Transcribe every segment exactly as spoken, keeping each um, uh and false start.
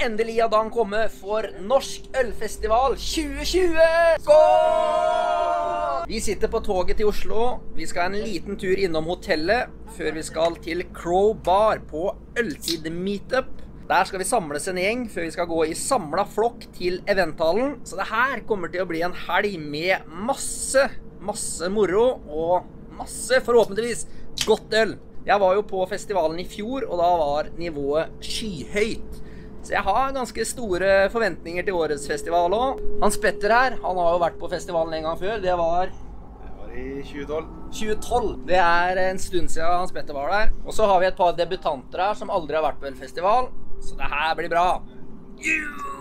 Endelig har dagen kommet for Norsk Ølfestival tjue tjue! Skål! Vi sitter på toget til Oslo. Vi skal en liten tur innom hotellet før vi skal til Crowbar på ØLTID meetup. Der skal vi samles en gjeng før vi skal gå i samlet flokk til Eventhallen. Så det her kommer til å bli en helg med masse, masse moro og masse forhåpentligvis godt øl. Jeg var jo på festivalen i fjor, og da var nivået skyhøyt. Så jeg har ganske store forventninger til årets festival også. Hans Petter her, han har jo vært på festivalen en gang før. Det var... Det var i tjue tolv. tjue tolv. Det er en stund siden Hans Petter var der. Og så har vi et par debutanter her som aldri har vært på en festival. Så det her blir bra. Yeah!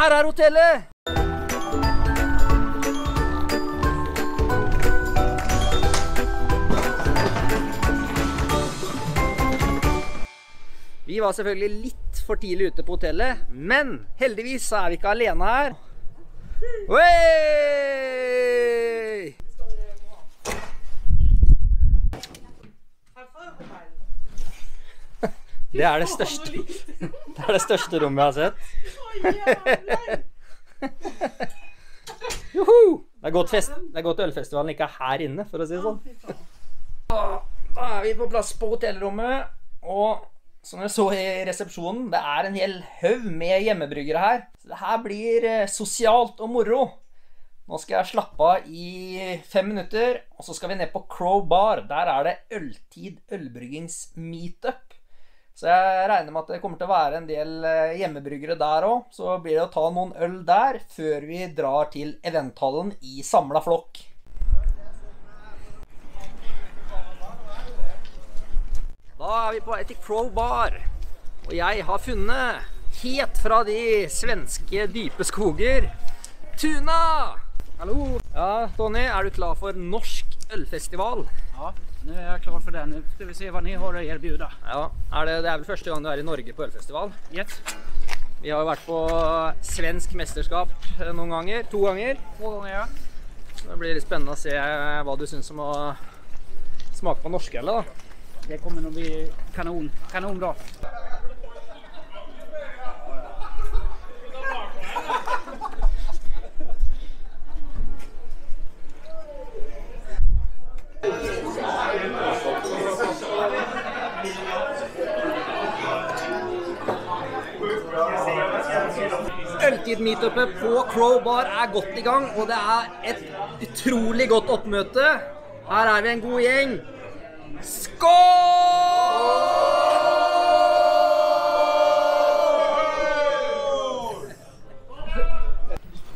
Her er hotellet! Vi var selvfølgelig litt for tidlig ute på hotellet, men heldigvis så er vi ikke alene her. Oi! Det er det største, det er det største rommet jeg har sett. Joho! Det er godt fest, det er godt ølfestivalen ikke er her inne, for å si det sånn. Da er vi på plass på hotellrommet, og som dere så i resepsjonen, det er en hel haug med hjemmebryggere her. Så det her blir sosialt og moro. Nå skal jeg slappe av i fem minutter, og så skal vi ned på Crowbar. Der er det øltid ølbryggings meetup. Så jeg regner med at det kommer til å være en del hjemmebryggere der også, så blir det å ta noen øl der før vi drar til eventhallen i samlet flokk. Da er vi på vei til Crowbar, og jeg har funnet helt fra de svenske dype skoger, Tuna! Hallo! Ja, Tonje, er du klar for Norsk Ølfestival? Ja. Nu är jag klar för den. Nu ska vi se vad ni har att erbjuda. Ja, är det, det är väl första gången du är i Norge på ølfestival? Yes. Vi har ju varit på svensk mästerskap någon gånger, två gånger. Två gånger ja. Så det blir det spännande att se vad du syns om att smaka på norska eller då. Det kommer nog bli kanon, kanon då. Øltid-meetupet på Crowbar er godt i gang, og det er et utrolig godt oppmøte. Her er vi en god gjeng. Skål!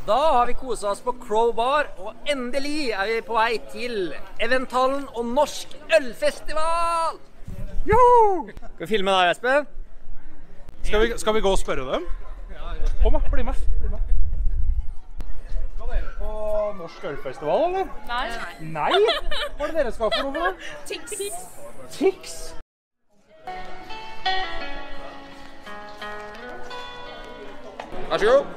Da har vi koset oss på Crowbar, og endelig er vi på vei til Eventhallen og Norsk Ølfestival! Joho! Skal vi filme da, Jesper? Skal vi, skal vi gå og spørre dem? Kom da, bli med. Bli med. Skal dere på Norsk Ølfestival, eller? Nei. Nei? Hva er det dere skal for noe? Tiks. Tiks? Vær så god.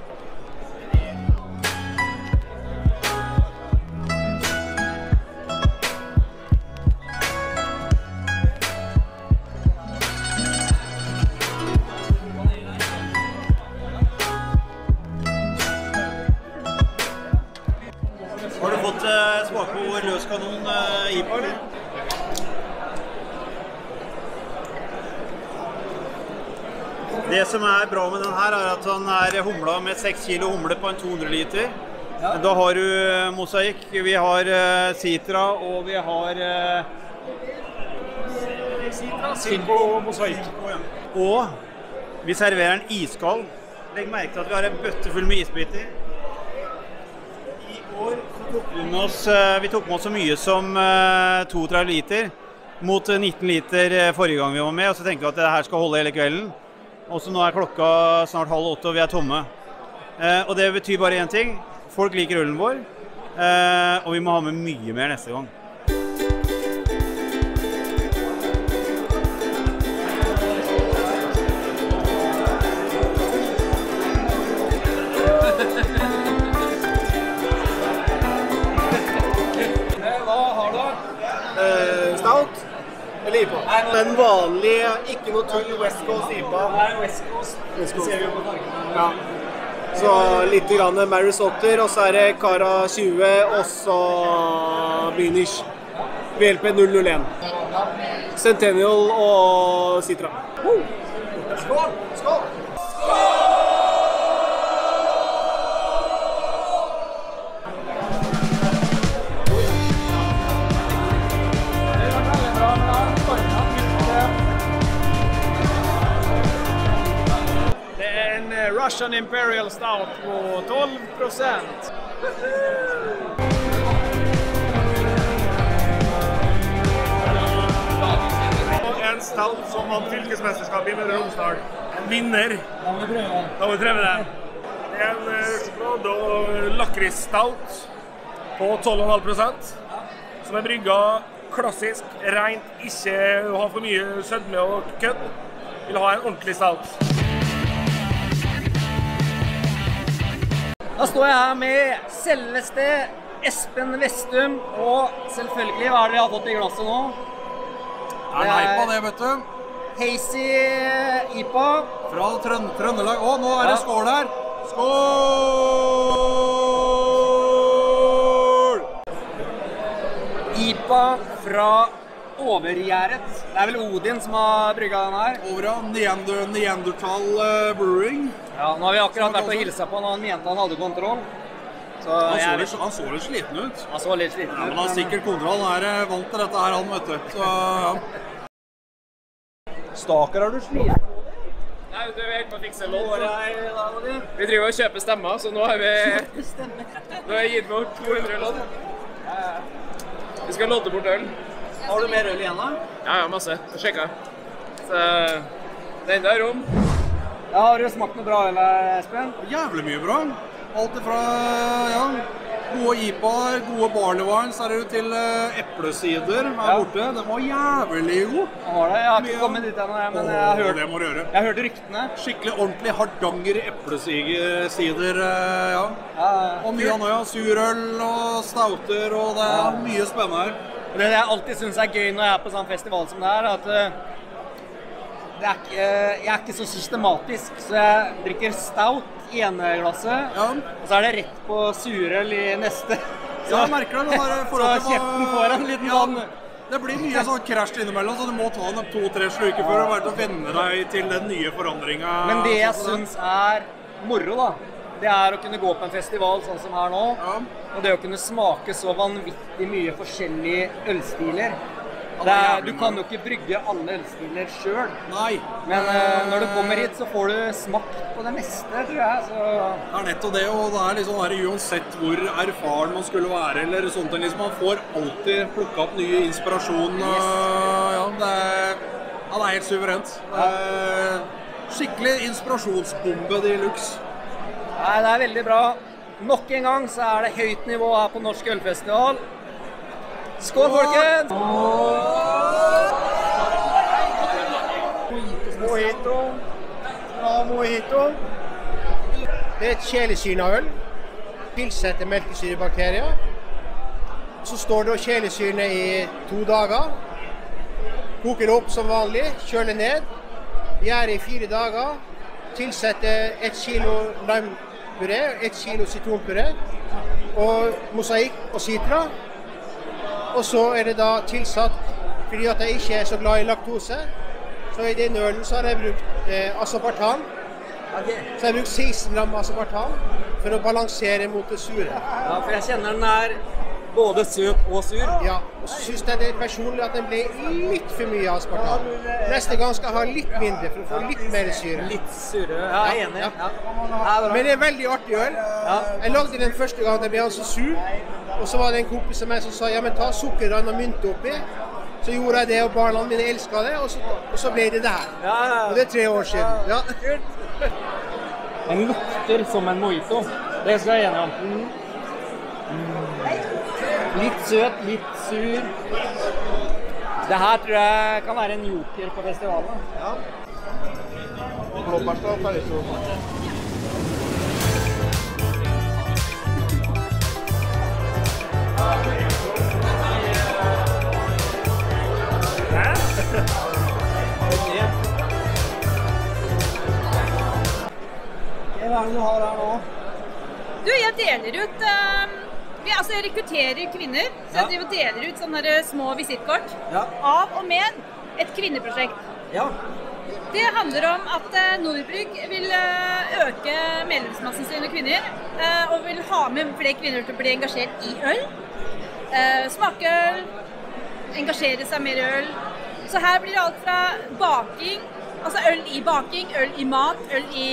Løskanon I P A, eller? Det som er bra med den her er at han er humla med seks kilo humle på en to hundre liter. Da har du Mosaikk, vi har Citra og vi har Citra, Silko og Mosaikk. Og vi serverer en iskald. Legg merke til at vi har en bøtte full med isbiter. år så tok vi med oss, vi tok med oss så mye som trettito liter mot nitten liter forrige gang vi var med, og så tenkte vi at det her skal holde hele kvelden. Og så nå er klokka snart halv åtte, og vi er tomme. Og det betyr bare én ting. Folk liker ølen vår, og vi må ha med mye mer neste gang. Den vanlige, ikke noe tung West Coast I P A. Nei, West Coast. West Coast. Det ser vi jo på tanken. Ja. Så litt grann Maris Otter, og så er det Cara tjue, og så Bynish. W L P null null én. Centennial og Citra. Wow. Skål! Skål! Russian Imperial Stout på tolv prosent. Og en stout som vant fylkesmesterskapet i Møre og Romsdal. En vinner. Da må vi prøve. Da må vi prøve det. Det er en sjokolade- og lakrissstout på tolv komma fem prosent. Som er brygga klassisk, rent, ikke har for mye sødme og kødd. Vil ha en ordentlig stout. Da står jeg her med selveste Espen Vestum, og selvfølgelig, hva er det vi har fått i glasset nå? Det er en I P A det, vet du. Hazy I P A. Fra Trøndelag. Å, nå er det skål her. Skål! I P A fra Overgjæret. Det er vel Odin som har brygget den her. Overgjæret, Neandertal Brewing. Ja, nå har vi akkurat vært og hilset på når han mente han hadde kontroll. Så han, så litt, han så litt sliten ut. Han så litt sliten ut. Ja, men han har sikkert kontroll. Han er vant til dette her, han, vet du. Så, ja. Staker, har du sliten på det? Nei, du er helt på å fikse lån. Vi driver og kjøper stemmer, så nå har vi nå har jeg gitt bort to hundre lån. Vi skal låte bort øl. Har du mer øl igjen da? Ja, ja, masse. Så sjekker jeg. Så det enda er rom. Ja, har du smakt noe bra øl, Espen? Jævlig mye bra. Alt fra, ja, gode I P A-er, gode barlevines, er det jo til eplesider her borte. Den var jævlig god. Den var det. Jeg har ikke kommet dit ennå, men jeg har hørt det må du gjøre. Jeg har hørt ryktene. Skikkelig ordentlig hardanger eplesider, ja. Og mye annet, ja. Surøl og stauter, og det er mye spennende her. Det jeg alltid synes er gøy når jeg er på sånn festival som det er, at det er ikke, jeg er ikke så systematisk, så jeg drikker stout i ene glasset, ja. Og så er det rett på surøl i neste. Så, ja, jeg merker det, det forholdet, så kjeften får en liten vann. Ja, det blir mye sånn krasj innimellom, så du må ta den to-tre sluker for å være til å vende deg til den nye forandringen. Men det jeg synes er moro da, det er å kunne gå på en festival sånn som her nå, ja. Og det å kunne smake så vanvittig mye forskjellige ølstiler. Er, du kan jo ikke brygge alle ølstiler selv. Nei. Men øh, når du kommer hit så får du smakt på det meste, tror jeg. Så. Det er nettopp det, og det er liksom der, uansett hvor erfaren man skulle være, eller sånt, liksom, man får alltid plukket opp nye inspirasjon. Yes. Og, ja, det er, ja, det er helt suverent. Ja. Skikkelig inspirasjonsbombe de luxe. Nei, det er veldig bra. Nok en gang så er det høyt nivå her på Norsk Ølfestival. Skål, folkens! Mojito. Ja, mojito. Det er et kjelesyreøl. Tilsetter melkesyrebakterier. Så står det og kjelesyre i to dager. Koker det opp som vanlig. Kjøler ned. Gjær i fire dager. Tilsetter ett kilo lime. Et kilo sitronpuré og mosaikk og citra, og så er det da tilsatt, fordi at jeg ikke er så glad i laktose, så i den ølen så har jeg brukt eh, aspartam, så jeg har brukt seksten gram aspartam for å balansere mot det sure. Ja, for jeg kjenner den er både søt og sur. Ja, og så synes jeg det er personlig at den ble litt for mye aspartam. Neste gang skal jeg ha litt mindre for å få litt mer syre. Litt sure, ja, jeg er enig. Ja. Ja. Men det er veldig artig øl. Ja. Jeg lagde den første gang, jeg ble altså sur. Og så var det en kompis som meg som sa, ja, men ta sukkerrand og mynt oppi. Så gjorde jeg det, og barna mine elsket det, og så, og så ble det det her. Ja, ja. Og det er tre år siden. Ja. Ja. Den lukter som en mojito. Det skal jeg gjerne ha. Mm. Litt søt, litt sur. Det her tror jeg kan være en joker på festivalen. Ja. Blåbærstad og Paris-Roman. Hæ? Hva er det du har her nå? Du, jeg deler ut, um, vi, altså jeg rekrutterer kvinner, så jeg ja. deler ut sånne små visittkort ja. av og med et kvinneprosjekt. Ja. Det handler om at Norbrygg vil øke medlemsmassen sine kvinner, og vil ha med flere kvinner til å bli engasjert i øl. Smake øl, engasjere seg mer i øl. Så her blir det alt fra baking, altså øl i baking, øl i mat, øl i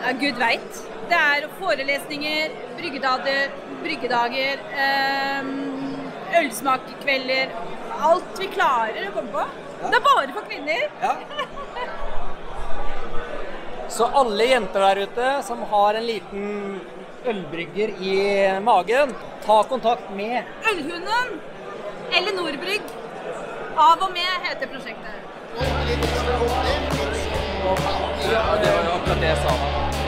ja, gud vet. Det er forelesninger, bryggedager, bryggedager, ølsmakkvelder, alt vi klarer å komme på. Ja. Det er bare for kvinner. Ja. Så alle jenter der ute som har en liten ølbrygger i magen, ta kontakt med Ølhunnen eller Norbrygg. Av og med heter prosjektet. Ja, det var jo akkurat det jeg sa. Det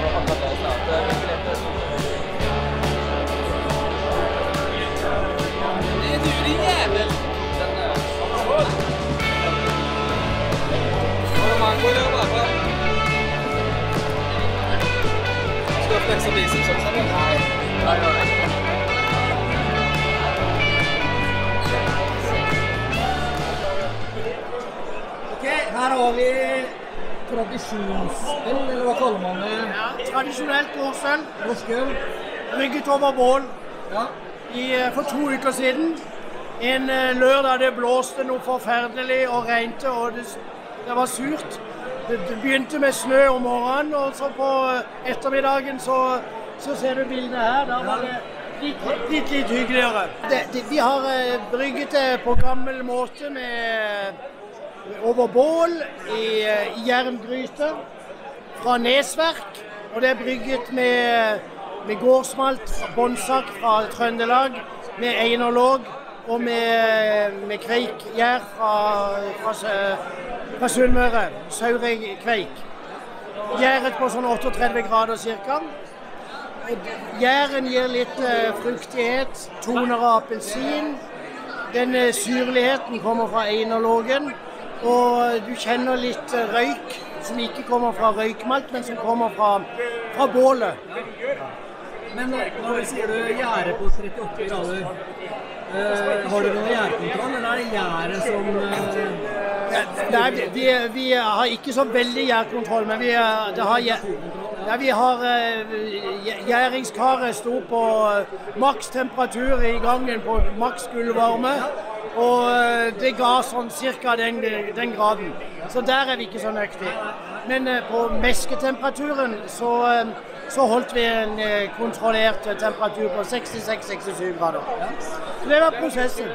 var akkurat det jeg sa. Det er ikke lett å si. Det er du, din jævel. Skal jeg flekse biceps også? Nei. Nei, nei, nei. Ok, her har vi tradisjonsøl, eller hva kaller man det? Ja, tradisjonelt gårdsøl. Norsk øl. Brygget over bål. Ja. I, for to uker siden. En lørdag det blåste noe forferdelig og regnte, og det, det var surt. Det begynte med snø om morgenen, og så på ettermiddagen så, så ser du bildene her. Da var det litt, litt, litt hyggeligere. Det, det, vi har brygget det på gammel måte med over bål i, i jerngryte fra Nesverk. Og det er brygget med, med gårdsmalt, båndsak fra Trøndelag, med einerlåg og med, med kveikgjær fra, fra fra Sunnmøre, Søvreg kveik. Gjæret på sånn otteogtredve grader cirka. Gjæren gir litt uh, fruktighet, toner av appelsin. Den uh, syrligheten kommer fra einerlågen, og du kjenner litt uh, røyk, som ikke kommer fra røykmalt, men som kommer fra, fra bålet. Men når vi sier du gjære på trettiåtte grader, uh, har du noen gjærekontroll, eller er det gjære som... Uh, Nei, vi, vi har ikke så veldig gjærkontroll, men vi har, nei, vi har gjæringskaret stod på maks temperatur i gangen på maks gullvarme, og det ga sånn cirka den, den graden. Så der er vi ikke så nøktig. Men på mesketemperaturen så, så holdt vi en kontrollert temperatur på sekstiseks til sekstisju grader. Så det var prosessen.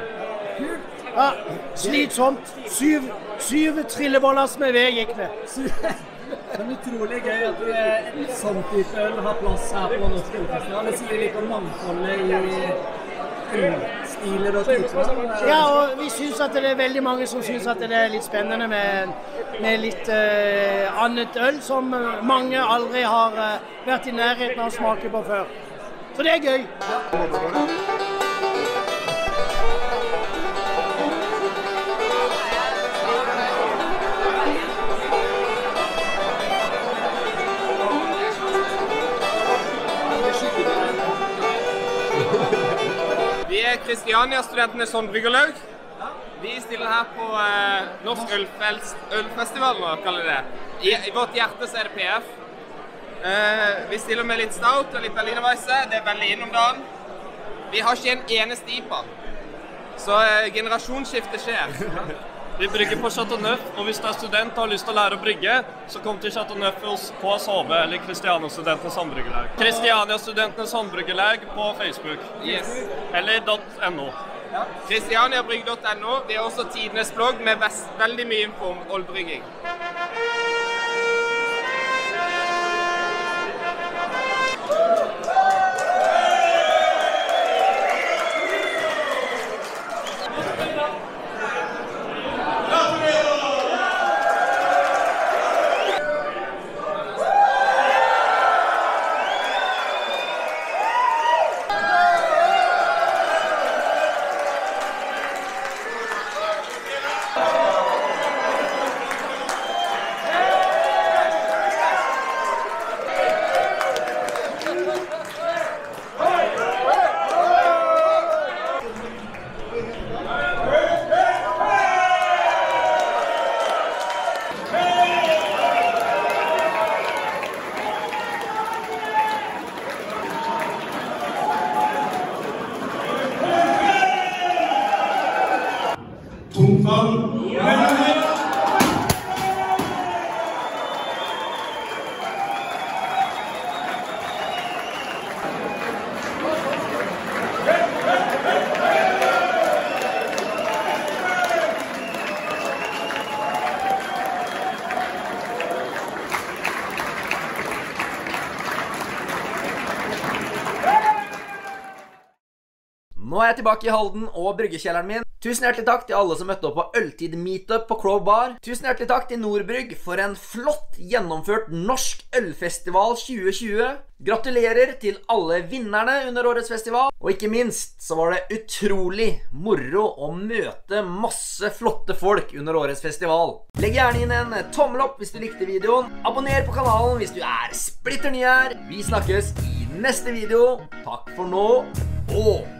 Ja, slitsomt. Syv, syv trilleboller med ved gikk det. Men utrolig gøy at du et sånn type øl har plass her på Norsk Ølfestival. Det sier litt om mangfoldet i ølstiler og typer. Ja, og vi synes at det er veldig mange som synes at det er litt spennende med, med litt uh, annet øl som mange aldri har uh, vært i nærheten av å smake på før. Så det er gøy. Ja. Kristianiastudentenes Haandbryggerlaug. Vi stiller her på eh, Norsk Ølfestival, nå kaller vi det. I, I vårt hjerte så er det P F. Eh, vi stiller med litt stout og litt berlinerweisse. Det er veldig innom dagen. Vi har ikke en eneste I P A. Så eh, generasjonsskiftet skjer. Vi brygger på Chateauneuf, og hvis du er student og har lyst til å lære å brygge, så kom til Chateauneuf på S H B, eller Kristianiastudentenes Haandbryggerlaug. Kristianiastudentenes Haandbryggerlaug på Facebook. Yes. Eller .no. Ja. kristianiabrygg punktum no, det er også tidenes blogg med best, veldig mye info om ølbrygging. Nå er jeg tilbake i Halden og bryggekjelleren min. Tusen hjertelig takk til alle som møtte opp på Øltid Meetup på Crowbar. Tusen hjertelig takk til Norbrygg for en flott gjennomført Norsk Ølfestival tjue tjue. Gratulerer til alle vinnerne under årets festival. Og ikke minst så var det utrolig moro å møte masse flotte folk under årets festival. Legg gjerne inn en tommel opp hvis du likte videoen. Abonner på kanalen hvis du er splitter ny her. Vi snakkes i neste video. Takk for nå og